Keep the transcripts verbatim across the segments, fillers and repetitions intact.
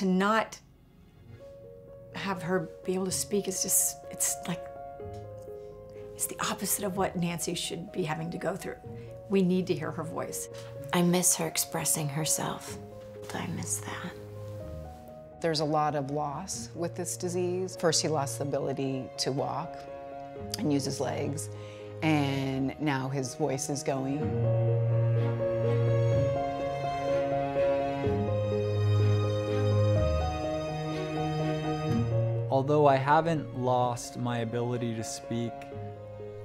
to not have her be able to speak is just, it's like, it's the opposite of what Nancy should be having to go through. We need to hear her voice. I miss her expressing herself. I miss that. There's a lot of loss with this disease. First, he lost the ability to walk and use his legs, and now his voice is going. Although I haven't lost my ability to speak,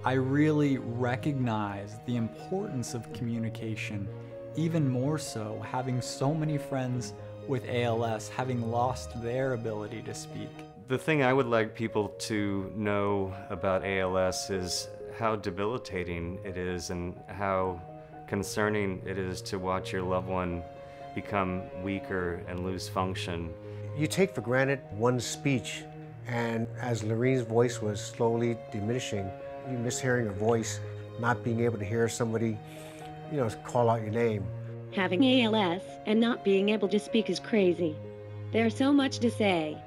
I really recognize the importance of communication, even more so having so many friends with A L S having lost their ability to speak. The thing I would like people to know about A L S is how debilitating it is and how concerning it is to watch your loved one become weaker and lose function. You take for granted one speech, and as Lorraine's voice was slowly diminishing, you miss hearing her voice, not being able to hear somebody, you know, call out your name. Having A L S and not being able to speak is crazy. There's so much to say.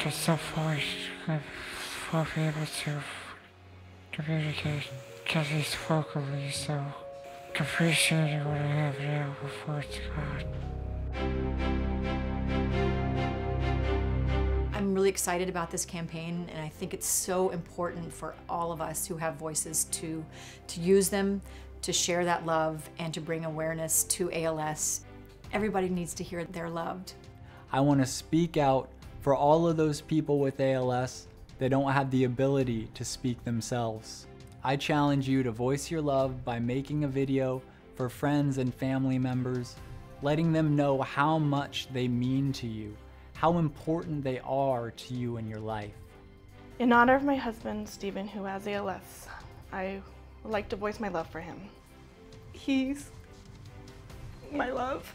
It's so foolish for people to communicate, at least vocally, so appreciating what I have now before it's gone. I'm really excited about this campaign, and I think it's so important for all of us who have voices to, to use them, to share that love, and to bring awareness to A L S. Everybody needs to hear they're loved. I want to speak out for all of those people with A L S that don't have the ability to speak themselves. I challenge you to voice your love by making a video for friends and family members, letting them know how much they mean to you, how important they are to you in your life. In honor of my husband, Stephen, who has A L S, I I'd like to voice my love for him. He's my love.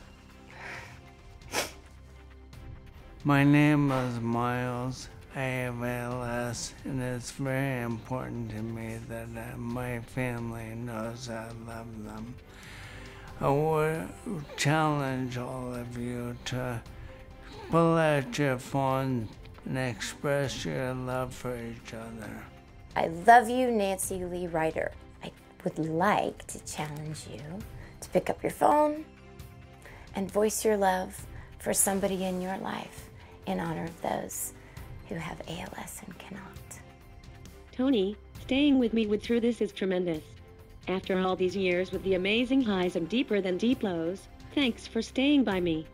My name is Miles. I have A L S, and it's very important to me that uh, my family knows I love them. I would challenge all of you to pull out your phone and express your love for each other. I love you, Nancy Lee Ryder. Would like to challenge you to pick up your phone and voice your love for somebody in your life in honor of those who have A L S and cannot. Tony, staying with me through this is tremendous. After all these years with the amazing highs and deeper than deep lows, thanks for staying by me.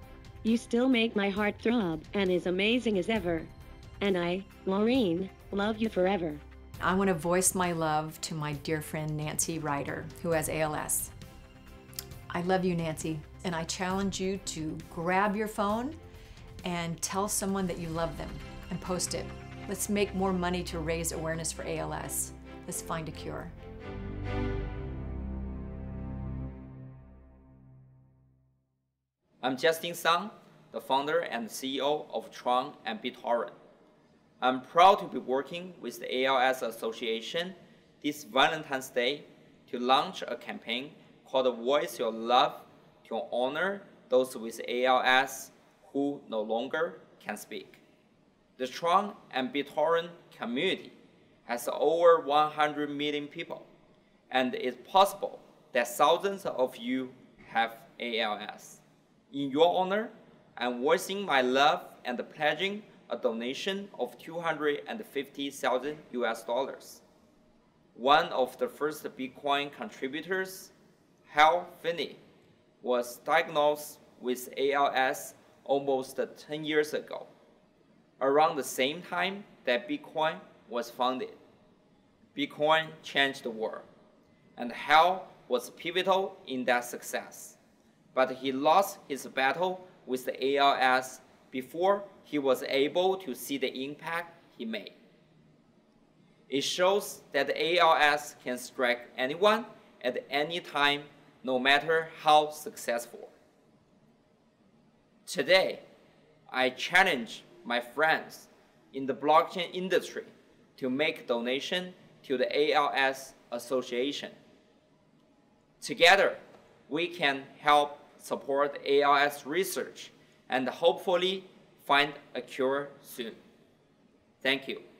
You still make my heart throb and is amazing as ever. And I, Maureen, love you forever. I want to voice my love to my dear friend Nancy Ryder, who has A L S. I love you, Nancy, and I challenge you to grab your phone and tell someone that you love them and post it. Let's make more money to raise awareness for A L S. Let's find a cure. I'm Justin Sung, the founder and C E O of Tron and BitTorrent. I'm proud to be working with the A L S Association this Valentine's Day to launch a campaign called Voice Your Love to honor those with A L S who no longer can speak. The Tron and BitTorrent community has over one hundred million people, and it's possible that thousands of you have A L S. In your honor, I'm voicing my love and pledging a donation of two hundred fifty thousand U S dollars. One of the first Bitcoin contributors, Hal Finney, was diagnosed with A L S almost ten years ago, around the same time that Bitcoin was founded. Bitcoin changed the world, and Hal was pivotal in that success. But he lost his battle with the A L S before he was able to see the impact he made. It shows that the A L S can strike anyone at any time, no matter how successful. Today, I challenge my friends in the blockchain industry to make donation to the A L S Association. Together, we can help support A L S research and hopefully find a cure soon. Thank you.